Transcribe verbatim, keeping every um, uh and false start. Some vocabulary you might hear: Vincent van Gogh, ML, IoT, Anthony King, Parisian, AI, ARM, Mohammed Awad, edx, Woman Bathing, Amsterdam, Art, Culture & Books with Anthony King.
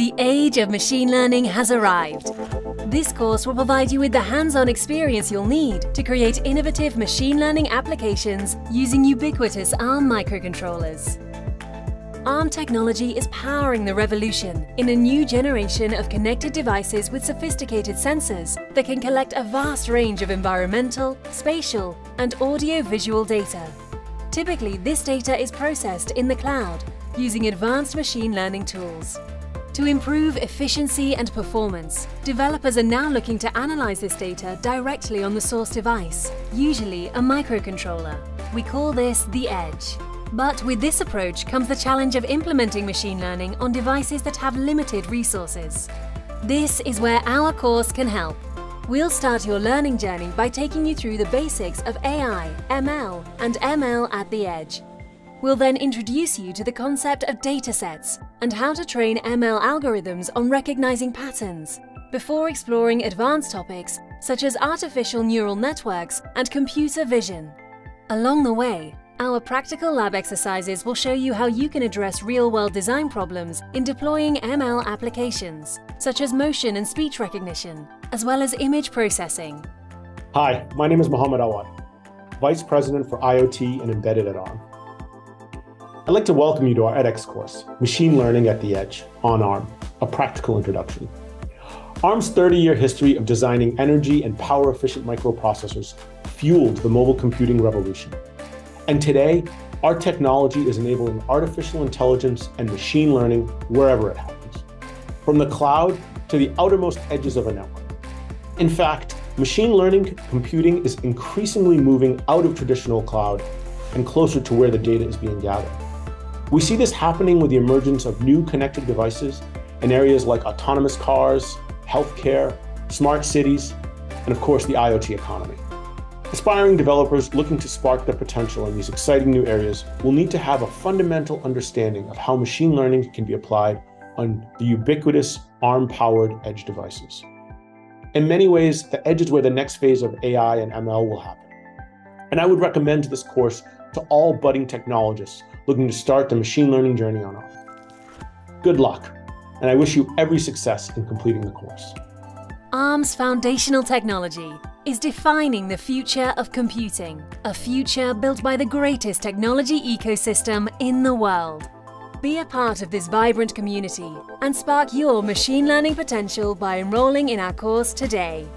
The age of machine learning has arrived. This course will provide you with the hands-on experience you'll need to create innovative machine learning applications using ubiquitous ARM microcontrollers. ARM technology is powering the revolution in a new generation of connected devices with sophisticated sensors that can collect a vast range of environmental, spatial, and audio-visual data. Typically, this data is processed in the cloud using advanced machine learning tools. To improve efficiency and performance, developers are now looking to analyze this data directly on the source device, usually a microcontroller. We call this the edge. But with this approach comes the challenge of implementing machine learning on devices that have limited resources. This is where our course can help. We'll start your learning journey by taking you through the basics of A I, M L, and M L at the edge. We'll then introduce you to the concept of datasets and how to train M L algorithms on recognizing patterns, before exploring advanced topics such as artificial neural networks and computer vision. Along the way, our practical lab exercises will show you how you can address real-world design problems in deploying M L applications, such as motion and speech recognition, as well as image processing. Hi, my name is Mohammed Awad, Vice President for I O T and Embedded at ARM. I'd like to welcome you to our edX course, Machine Learning at the Edge, on ARM, a practical introduction. ARM's thirty-year history of designing energy and power-efficient microprocessors fueled the mobile computing revolution. And today, our technology is enabling artificial intelligence and machine learning wherever it happens, from the cloud to the outermost edges of a network. In fact, machine learning computing is increasingly moving out of traditional cloud and closer to where the data is being gathered. We see this happening with the emergence of new connected devices in areas like autonomous cars, healthcare, smart cities, and of course the I O T economy. Aspiring developers looking to spark their potential in these exciting new areas will need to have a fundamental understanding of how machine learning can be applied on the ubiquitous ARM-powered edge devices. In many ways, the edge is where the next phase of A I and M L will happen. And I would recommend this course to all budding technologists looking to start the machine learning journey on ARM. Good luck, and I wish you every success in completing the course. ARM's foundational technology is defining the future of computing, a future built by the greatest technology ecosystem in the world. Be a part of this vibrant community and spark your machine learning potential by enrolling in our course today.